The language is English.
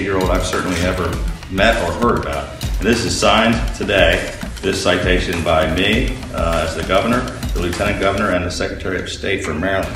8-year-old I've certainly ever met or heard about. And this is signed today, this citation by me as the governor, the lieutenant governor, and the Secretary of State for Maryland.